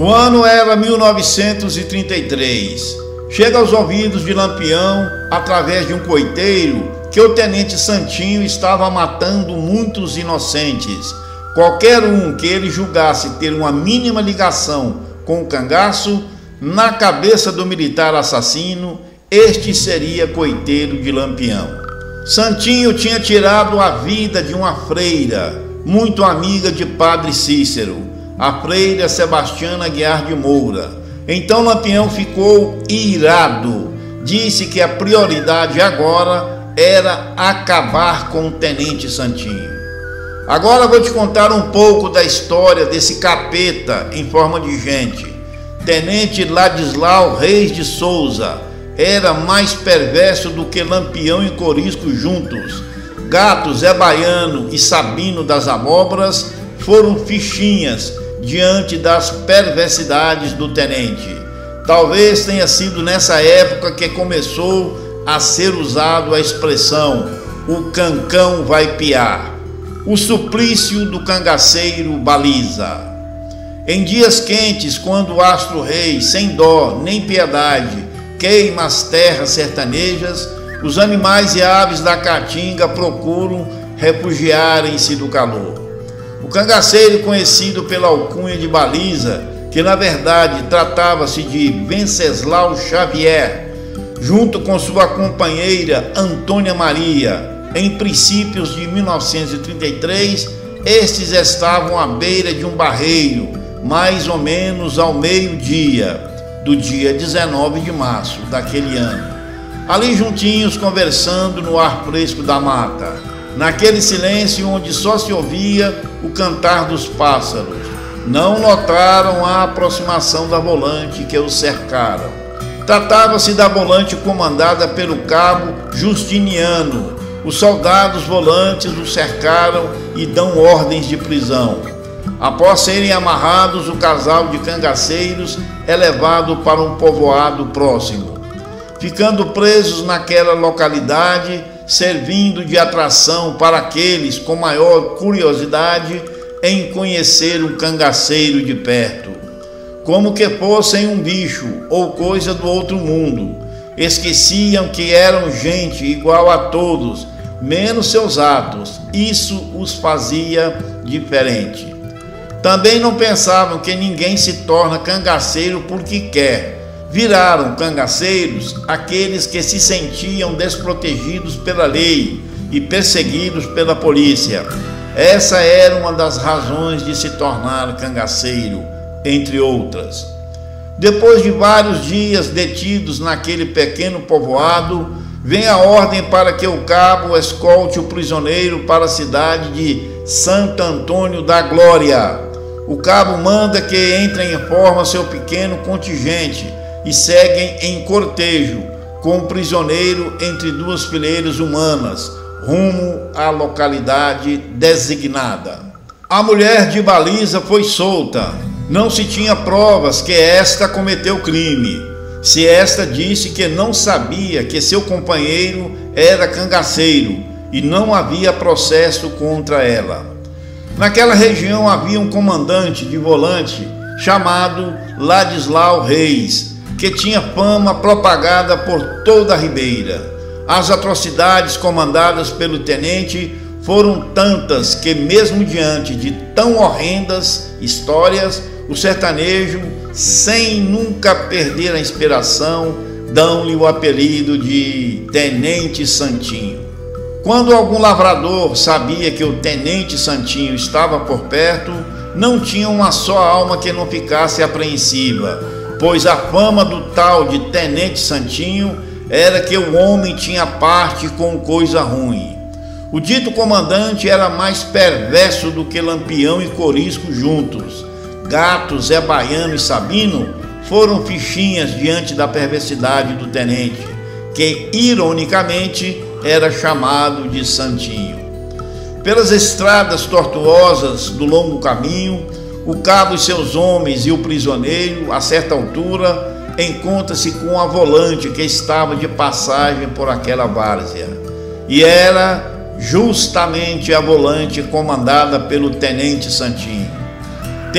O ano era 1933. Chega aos ouvidos de Lampião, através de um coiteiro, que o Tenente Santinho estava matando muitos inocentes. Qualquer um que ele julgasse ter uma mínima ligação com o cangaço, na cabeça do militar assassino, este seria coiteiro de Lampião. Santinho tinha tirado a vida de uma freira, muito amiga de Padre Cícero, a Freira Sebastiana Guiar de Moura. Então Lampião ficou irado. Disse que a prioridade agora era acabar com o Tenente Santinho. Agora vou te contar um pouco da história desse capeta em forma de gente. Tenente Ladislau Reis de Souza era mais perverso do que Lampião e Corisco juntos. Gato, Zé Baiano e Sabino das Abóboras foram fichinhas diante das perversidades do tenente. Talvez tenha sido nessa época que começou a ser usado a expressão "o cancão vai piar", o suplício do cangaceiro baliza. Em dias quentes, quando o astro-rei, sem dó nem piedade, queima as terras sertanejas, os animais e aves da caatinga procuram refugiarem-se do calor. O cangaceiro, conhecido pela alcunha de Baliza, que na verdade tratava-se de Wenceslau Xavier, junto com sua companheira Antônia Maria, em princípios de 1933, estes estavam à beira de um barreiro, mais ou menos ao meio-dia, do dia 19 de março daquele ano. Ali juntinhos, conversando no ar fresco da mata, naquele silêncio onde só se ouvia o cantar dos pássaros, não notaram a aproximação da volante que os cercaram. Tratava-se da volante comandada pelo cabo Justiniano. Os soldados volantes o cercaram e dão ordens de prisão. Após serem amarrados, o casal de cangaceiros é levado para um povoado próximo, ficando presos naquela localidade, servindo de atração para aqueles com maior curiosidade em conhecer um cangaceiro de perto, como que fossem um bicho ou coisa do outro mundo. Esqueciam que eram gente igual a todos, menos seus atos. Isso os fazia diferente. Também não pensavam que ninguém se torna cangaceiro porque quer. Viraram cangaceiros aqueles que se sentiam desprotegidos pela lei e perseguidos pela polícia. Essa era uma das razões de se tornar cangaceiro, entre outras. Depois de vários dias detidos naquele pequeno povoado, vem a ordem para que o cabo escolte o prisioneiro para a cidade de Santo Antônio da Glória. O cabo manda que entrem em forma seu pequeno contingente e seguem em cortejo com o prisioneiro entre duas fileiras humanas, rumo à localidade designada. A mulher de Baliza foi solta. Não se tinha provas que esta cometeu crime. Se esta disse que não sabia que seu companheiro era cangaceiro e não havia processo contra ela. Naquela região havia um comandante de volante chamado Ladislau Reis, que tinha fama propagada por toda a Ribeira. As atrocidades comandadas pelo tenente foram tantas que, mesmo diante de tão horrendas histórias, o sertanejo, sem nunca perder a inspiração, dão-lhe o apelido de Tenente Santinho. Quando algum lavrador sabia que o Tenente Santinho estava por perto, não tinha uma só alma que não ficasse apreensiva, pois a fama do tal de Tenente Santinho era que o homem tinha parte com coisa ruim. O dito comandante era mais perverso do que Lampião e Corisco juntos. Gato, Zé Baiano e Sabino foram fichinhas diante da perversidade do tenente, que ironicamente era chamado de Santinho. Pelas estradas tortuosas do longo caminho, o cabo e seus homens e o prisioneiro, a certa altura, encontra-se com a volante que estava de passagem por aquela várzea. E era justamente a volante comandada pelo Tenente Santinho.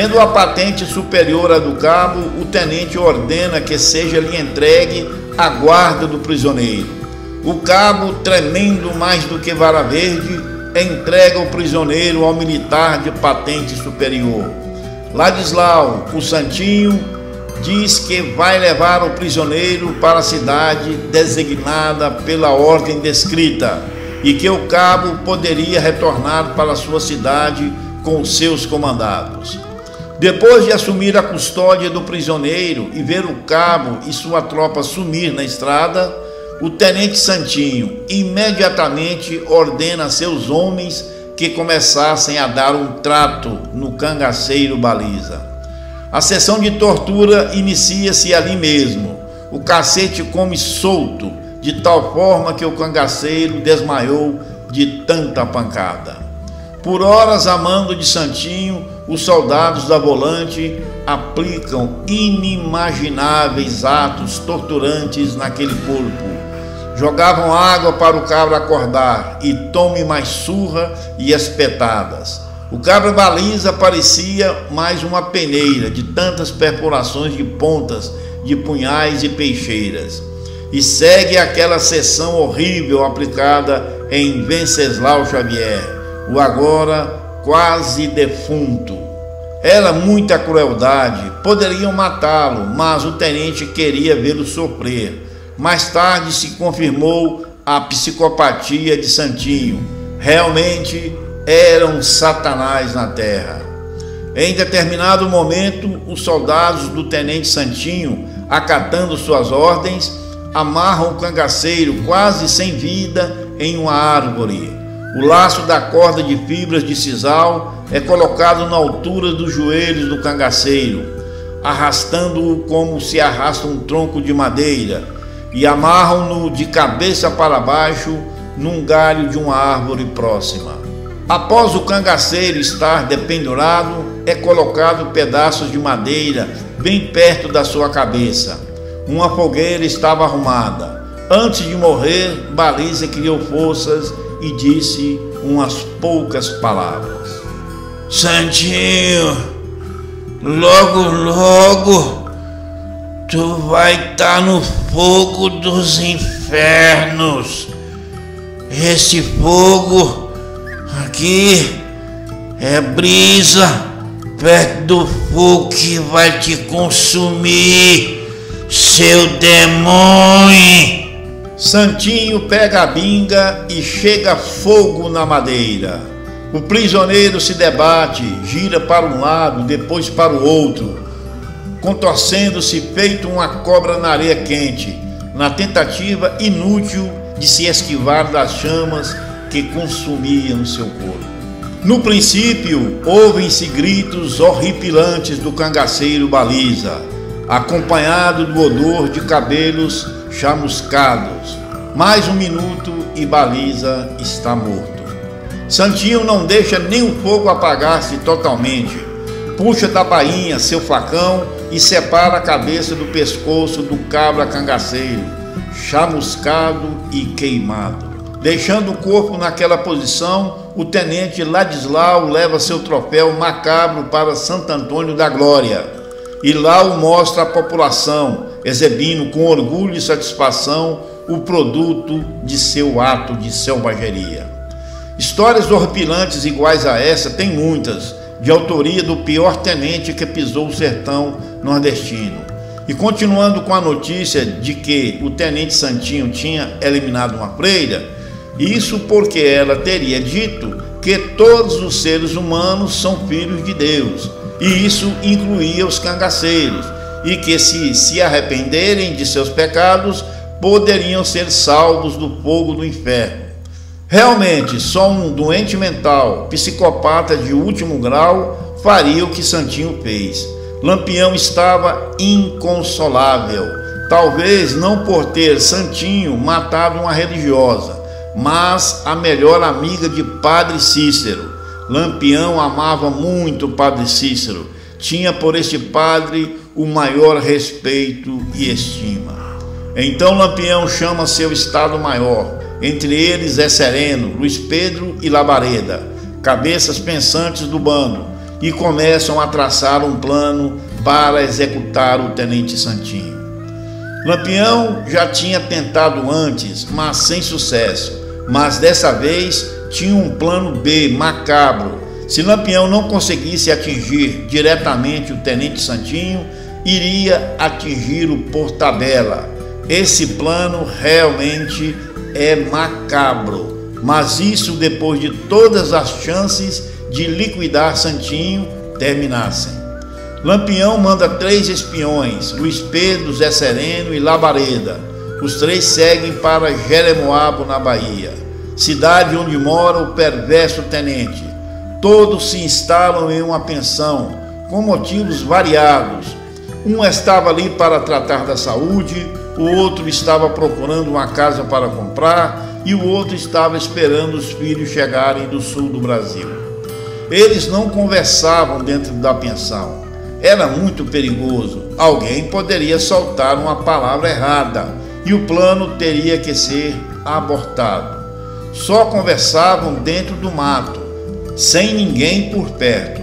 Tendo a patente superior à do cabo, o tenente ordena que seja lhe entregue a guarda do prisioneiro. O cabo, tremendo mais do que vara verde, entrega o prisioneiro ao militar de patente superior. Ladislau, o Santinho, diz que vai levar o prisioneiro para a cidade designada pela ordem descrita e que o cabo poderia retornar para sua cidade com seus comandados. Depois de assumir a custódia do prisioneiro e ver o cabo e sua tropa sumir na estrada, o tenente Santinho imediatamente ordena a seus homens que começassem a dar um trato no cangaceiro Baliza. A sessão de tortura inicia-se ali mesmo. O cacete come solto, de tal forma que o cangaceiro desmaiou de tanta pancada. Por horas, a mando de Santinho, os soldados da volante aplicam inimagináveis atos torturantes naquele corpo. Jogavam água para o cabra acordar e tome mais surra e espetadas. O cabra Baliza parecia mais uma peneira de tantas perfurações de pontas, de punhais e peixeiras. E segue aquela sessão horrível aplicada em Wenceslau Xavier, o agora quase defunto. Era muita crueldade, poderiam matá-lo, mas o tenente queria vê-lo sofrer. Mais tarde se confirmou a psicopatia de Santinho. Realmente era um satanás na terra. Em determinado momento, os soldados do tenente Santinho, acatando suas ordens, amarram o cangaceiro quase sem vida em uma árvore. O laço da corda de fibras de sisal é colocado na altura dos joelhos do cangaceiro, arrastando-o como se arrasta um tronco de madeira, e amarram-no de cabeça para baixo num galho de uma árvore próxima. Após o cangaceiro estar dependurado, é colocado pedaços de madeira bem perto da sua cabeça. Uma fogueira estava arrumada. Antes de morrer, Baliza criou forças e disse umas poucas palavras. Santinho, logo, logo, tu vai estar no fogo dos infernos. Esse fogo aqui é brisa perto do fogo que vai te consumir, seu demônio. Santinho pega a binga e chega fogo na madeira. O prisioneiro se debate, gira para um lado, depois para o outro, contorcendo-se feito uma cobra na areia quente, na tentativa inútil de se esquivar das chamas que consumiam seu corpo. No princípio, ouvem-se gritos horripilantes do cangaceiro Baliza, acompanhado do odor de cabelos chamuscados. Mais um minuto e Baliza está morto. Santinho não deixa nem o fogo apagar-se totalmente. Puxa da bainha seu facão e separa a cabeça do pescoço do cabra cangaceiro, chamuscado e queimado. Deixando o corpo naquela posição, o tenente Ladislau leva seu troféu macabro para Santo Antônio da Glória e lá o mostra à população, exibindo com orgulho e satisfação o produto de seu ato de selvageria. Histórias horripilantes iguais a essa tem muitas, de autoria do pior tenente que pisou o sertão nordestino. E continuando com a notícia de que o tenente Santinho tinha eliminado uma freira, isso porque ela teria dito que todos os seres humanos são filhos de Deus, e isso incluía os cangaceiros, e que se arrependerem de seus pecados, poderiam ser salvos do fogo do inferno. Realmente, só um doente mental, psicopata de último grau, faria o que Santinho fez. Lampião estava inconsolável, talvez não por ter Santinho matado uma religiosa, mas a melhor amiga de Padre Cícero. Lampião amava muito o Padre Cícero, tinha por este padre o maior respeito e estima. Então Lampião chama seu estado maior, entre eles Zé Sereno, Luiz Pedro e Labareda, cabeças pensantes do bando, e começam a traçar um plano para executar o Tenente Santinho. Lampião já tinha tentado antes, mas sem sucesso, mas dessa vez tinha um plano B macabro. Se Lampião não conseguisse atingir diretamente o Tenente Santinho, iria atingir o por tabela. Esse plano realmente é macabro, mas isso depois de todas as chances de liquidar Santinho terminassem. Lampião manda 3 espiões, Luiz Pedro, Zé Sereno e Labareda. Os 3 seguem para Jeremoabo, na Bahia, cidade onde mora o perverso tenente. Todos se instalam em uma pensão, com motivos variados. Um estava ali para tratar da saúde, o outro estava procurando uma casa para comprar e o outro estava esperando os filhos chegarem do sul do Brasil. Eles não conversavam dentro da pensão. Era muito perigoso. Alguém poderia soltar uma palavra errada e o plano teria que ser abortado. Só conversavam dentro do mato, sem ninguém por perto.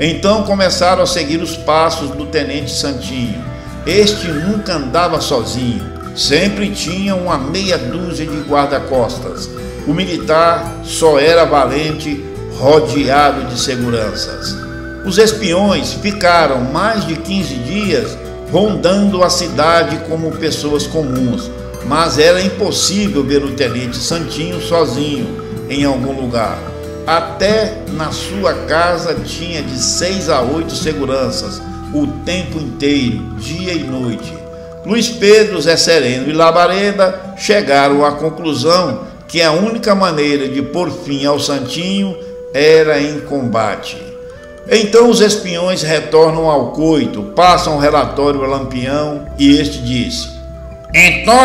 Então começaram a seguir os passos do Tenente Santinho. Este nunca andava sozinho, sempre tinha uma meia dúzia de guarda-costas. O militar só era valente, rodeado de seguranças. Os espiões ficaram mais de 15 dias rondando a cidade como pessoas comuns, mas era impossível ver o Tenente Santinho sozinho em algum lugar. Até na sua casa tinha de 6 a 8 seguranças, o tempo inteiro, dia e noite. Luiz Pedro, Zé Sereno e Labareda chegaram à conclusão que a única maneira de pôr fim ao Santinho era em combate. Então os espiões retornam ao coito, passam o relatório a Lampião e este disse: "Então,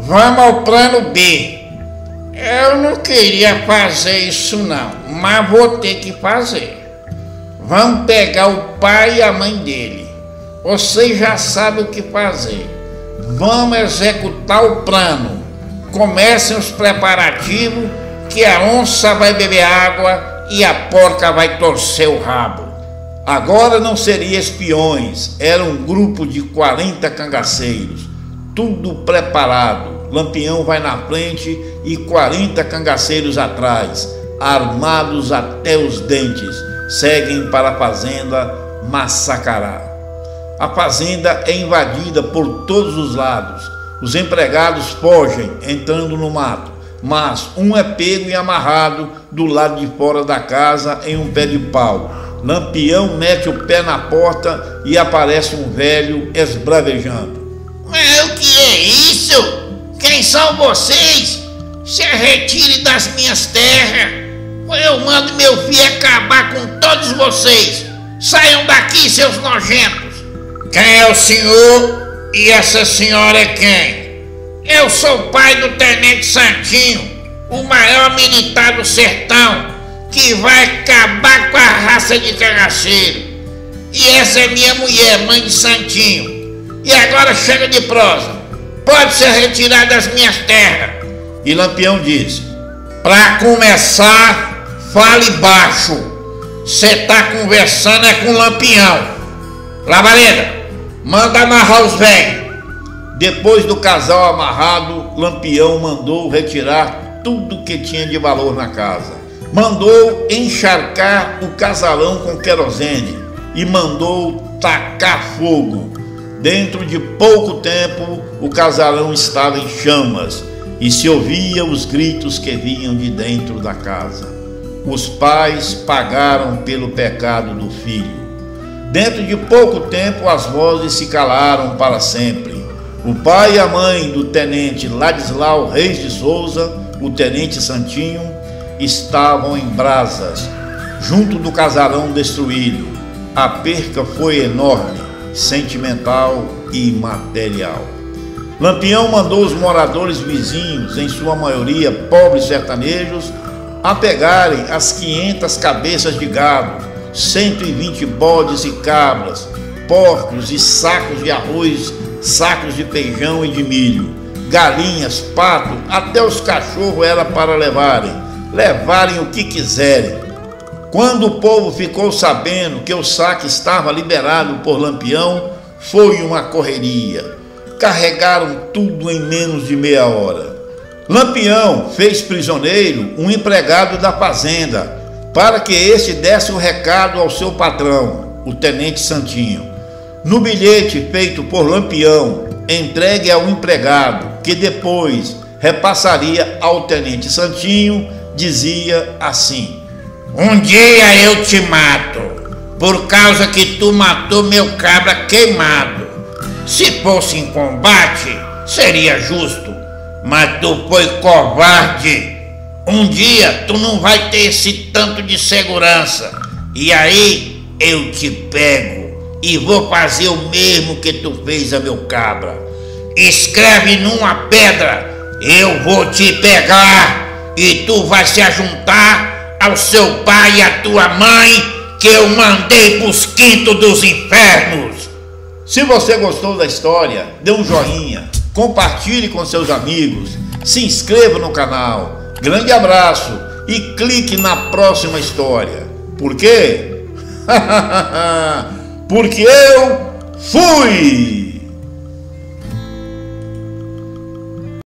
vamos ao plano B. Eu não queria fazer isso não, mas vou ter que fazer. Vamos pegar o pai e a mãe dele. Vocês já sabem o que fazer. Vamos executar o plano. Comecem os preparativos que a onça vai beber água e a porca vai torcer o rabo." Agora não seria espiões, era um grupo de 40 cangaceiros, tudo preparado. Lampião vai na frente e 40 cangaceiros atrás, armados até os dentes, seguem para a fazenda Massacará. A fazenda é invadida por todos os lados. Os empregados fogem, entrando no mato, mas um é pego e amarrado do lado de fora da casa em um pé de pau. Lampião mete o pé na porta e aparece um velho esbravejando: "Mas o que é isso? Quem são vocês? Se retire das minhas terras, ou eu mando meu filho acabar com todos vocês. Saiam daqui, seus nojentos." "Quem é o senhor e essa senhora é quem?" "Eu sou o pai do Tenente Santinho, o maior militar do sertão, que vai acabar com a raça de cangaceiro. E essa é minha mulher, mãe de Santinho. E agora chega de prosa, pode ser retirado das minhas terras." E Lampião disse: "Pra começar, fale baixo. Você tá conversando é com o Lampião. Labareda, manda amarrar os velhos." Depois do casal amarrado, Lampião mandou retirar tudo que tinha de valor na casa. Mandou encharcar o casarão com querosene e mandou tacar fogo. Dentro de pouco tempo, o casarão estava em chamas e se ouvia os gritos que vinham de dentro da casa. Os pais pagaram pelo pecado do filho. Dentro de pouco tempo, as vozes se calaram para sempre. O pai e a mãe do Tenente Ladislau Reis de Souza, o Tenente Santinho, estavam em brasas, junto do casarão destruído. A perca foi enorme, sentimental e material. Lampião mandou os moradores vizinhos, em sua maioria pobres sertanejos, apegarem as 500 cabeças de gado, 120 bodes e cabras, porcos e sacos de arroz, sacos de feijão e de milho, galinhas, pato, até os cachorros era para levarem o que quiserem. Quando o povo ficou sabendo que o saque estava liberado por Lampião, foi uma correria. Carregaram tudo em menos de meia hora. Lampião fez prisioneiro um empregado da fazenda, para que este desse o recado ao seu patrão, o Tenente Santinho. No bilhete feito por Lampião, entregue ao empregado, que depois repassaria ao Tenente Santinho, dizia assim: "Um dia eu te mato, por causa que tu matou meu cabra queimado. Se fosse em combate, seria justo, mas tu foi covarde. Um dia tu não vai ter esse tanto de segurança, e aí eu te pego e vou fazer o mesmo que tu fez a meu cabra. Escreve numa pedra: eu vou te pegar, e tu vai se ajuntar ao seu pai e à tua mãe, que eu mandei pros quintos dos infernos." Se você gostou da história, dê um joinha, compartilhe com seus amigos, se inscreva no canal. Grande abraço e clique na próxima história. Por quê? Porque eu fui!